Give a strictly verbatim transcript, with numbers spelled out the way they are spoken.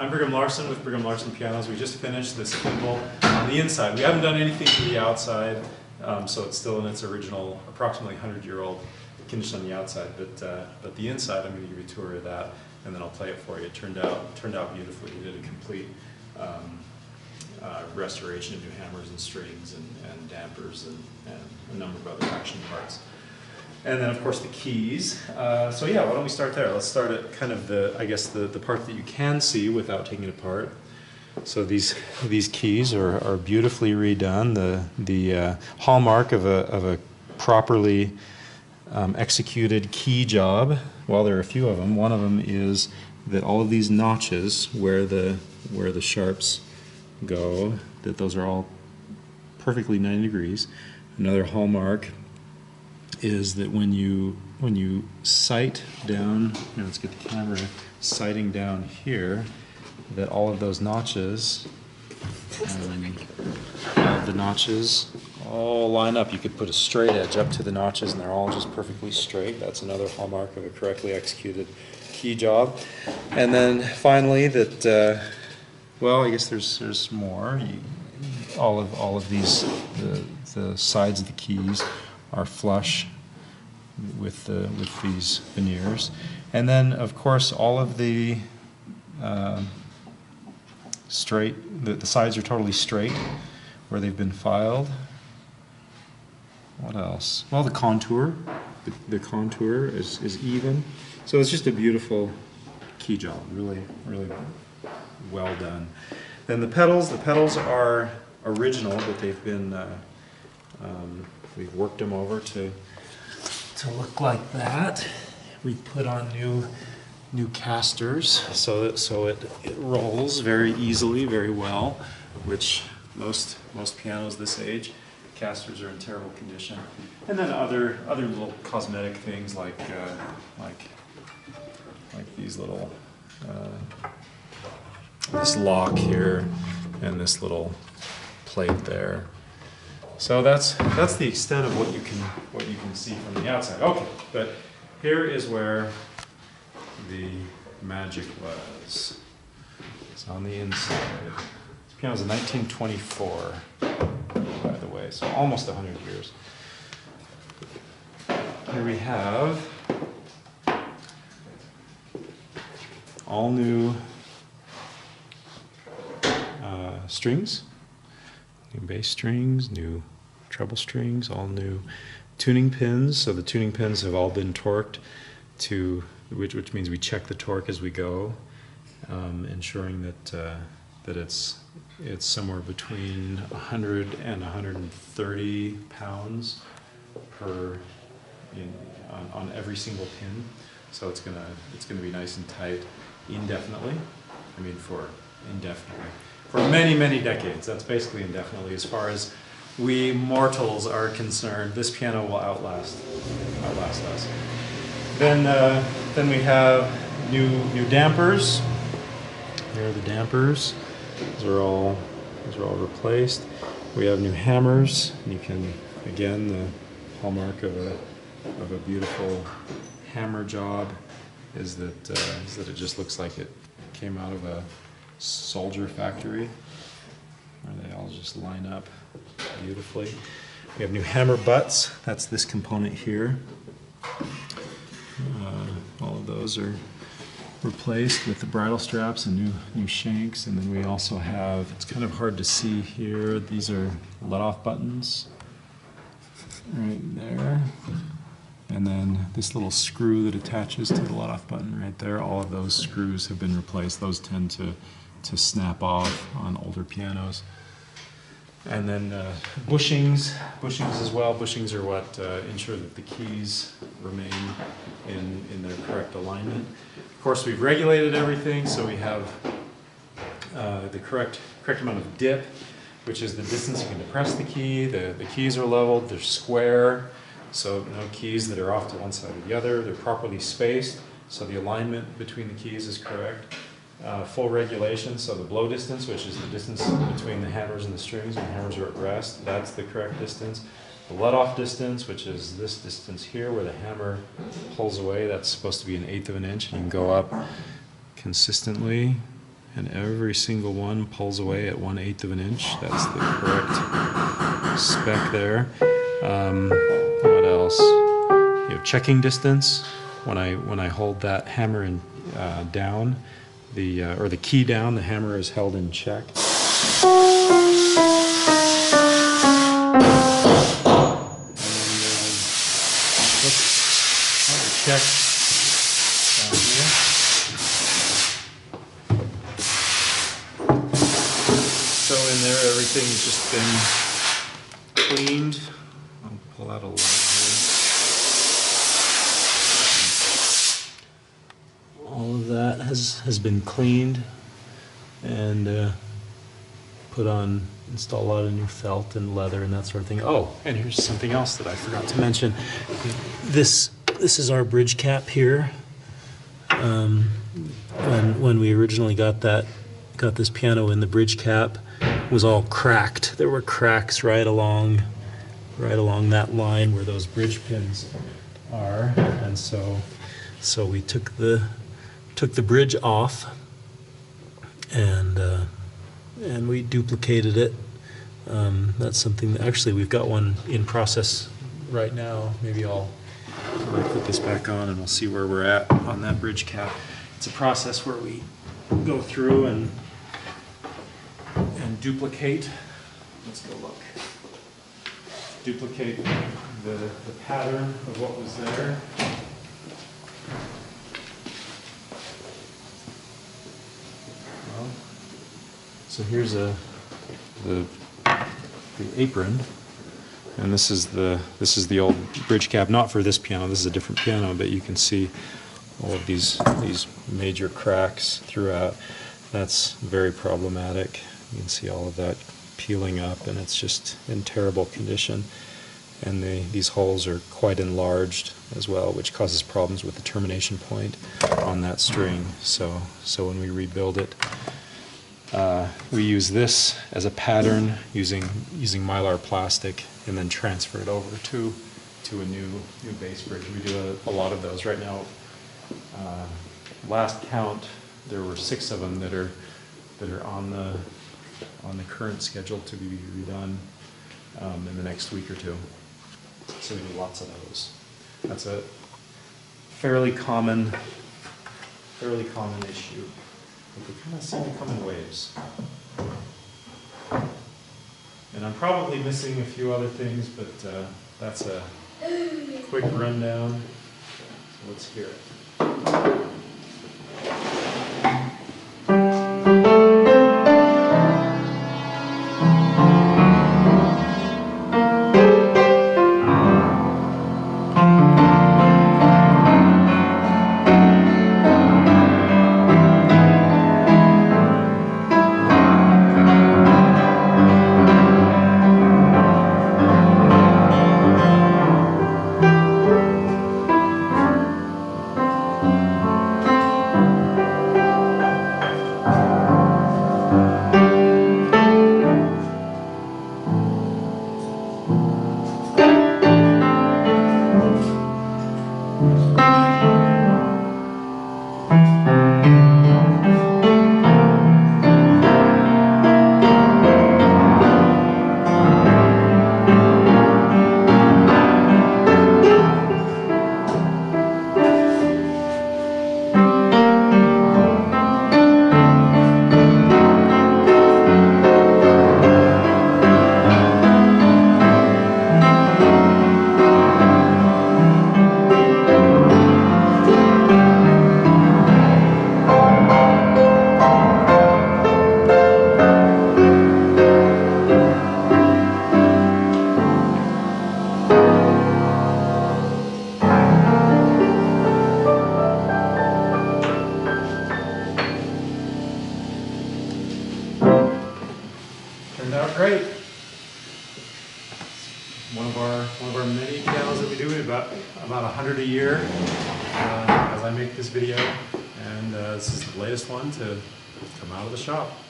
I'm Brigham Larson with Brigham Larson Pianos. We just finished this thimble on the inside. We haven't done anything to the outside, um, so it's still in its original, approximately hundred-year-old condition on the outside. But uh, but the inside, I'm going to give you a tour of that, and then I'll play it for you. It turned out turned out beautifully. We did a complete um, uh, restoration of new hammers and strings and, and dampers and, and a number of other action parts. And then, of course, the keys. Uh, so yeah, why don't we start there? Let's start at kind of the, I guess, the, the part that you can see without taking it apart. So these these keys are, are beautifully redone. The the uh, hallmark of a of a properly um, executed key job. Well, there are a few of them. One of them is that all of these notches where the where the sharps go, that those are all perfectly ninety degrees. Another hallmark is that when you when you sight down, you know, let's get the camera sighting down here, that all of those notches, um, all of the notches all line up. You could put a straight edge up to the notches, and they're all just perfectly straight. That's another hallmark of a correctly executed key job. And then finally, that uh, well, I guess there's there's more. You, all of all of these the the sides of the keys are flush with the, with these veneers, and then of course all of the uh, straight the, the sides are totally straight where they've been filed. What else? Well, the contour, the, the contour is is even. So it's just a beautiful key job, really, really well done. Then the pedals, the pedals are original, but they've been. Uh, um, We've worked them over to to look like that. We put on new new casters so that so it, it rolls very easily, very well. Which most most pianos this age, casters are in terrible condition. And then other other little cosmetic things like uh, like like these little uh, this lock here and this little plate there. So that's that's the extent of what you can what you can see from the outside. Okay, but here is where the magic was. It's on the inside. This piano's a nineteen twenty-four, by the way, so almost a hundred years. Here we have all new uh, strings. New bass strings, new treble strings, all new tuning pins. So the tuning pins have all been torqued, to which which means we check the torque as we go, um, ensuring that uh, that it's it's somewhere between a hundred and a hundred thirty pounds per in, on, on every single pin. So it's gonna it's gonna be nice and tight indefinitely. I mean for indefinitely. For many, many decades. That's basically indefinitely. As far as we mortals are concerned, this piano will outlast, outlast us. Then, uh, then we have new, new dampers. Here are the dampers. Those are all, those are all replaced. We have new hammers. You can, again, the hallmark of a, of a beautiful hammer job is that, uh, is that it just looks like it came out of a soldier factory, where they all just line up beautifully. We have new hammer butts. That's this component here. Uh, all of those are replaced with the bridle straps and new new shanks. And then we also have, it's kind of hard to see here, these are let-off buttons right there. And then this little screw that attaches to the let-off button right there, all of those screws have been replaced. Those tend to to snap off on older pianos. And then uh, bushings, bushings as well. Bushings are what uh, ensure that the keys remain in, in their correct alignment. Of course, we've regulated everything, so we have uh, the correct, correct amount of dip, which is the distance you can depress the key. The, the keys are leveled, they're square, so no keys that are off to one side or the other. They're properly spaced, so the alignment between the keys is correct. Uh, full regulation, so the blow distance, which is the distance between the hammers and the strings when hammers are at rest, that's the correct distance. The let-off distance, which is this distance here where the hammer pulls away, that's supposed to be an eighth of an inch, and you can go up consistently and every single one pulls away at one eighth of an inch. That's the correct spec there. Um, what else? You have checking distance. When I when I hold that hammer in uh, down, the uh, or the key down, the hammer is held in check. Check down here. So in there, everything's just been cleaned. I'll pull out a light here. All of that has has been cleaned and uh, put on, install a lot of new felt and leather and that sort of thing. Oh, and here's something else that I forgot to mention. This. This is our bridge cap here. Um, when when we originally got that got this piano in, the bridge cap was all cracked. There were cracks right along right along that line where those bridge pins are, and so so we took the took the bridge off, and uh, and we duplicated it. Um, that's something that actually we've got one in process right now. Maybe I'll. I put this back on and we'll see where we're at on that bridge cap. It's a process where we go through and and duplicate. Let's go look. Duplicate the, the pattern of what was there. Well, so here's a the the apron. And this is the this is the old bridge cap, not for this piano. This is a different piano, but you can see all of these these major cracks throughout. That's very problematic. You can see all of that peeling up, and it's just in terrible condition. And the, these holes are quite enlarged as well, which causes problems with the termination point on that string. So so when we rebuild it, Uh, we use this as a pattern using using Mylar plastic, and then transfer it over to to a new new bass bridge. We do a, a lot of those right now. Uh, last count, there were six of them that are that are on the on the current schedule to be redone um, in the next week or two. So we do lots of those. That's a fairly common fairly common issue. They kind of seem to come in waves. And I'm probably missing a few other things, but uh, that's a quick rundown. So let's hear it. Great. One of our one of our many pianos that we do, we have about about a hundred a year uh, as I make this video, and uh, this is the latest one to come out of the shop.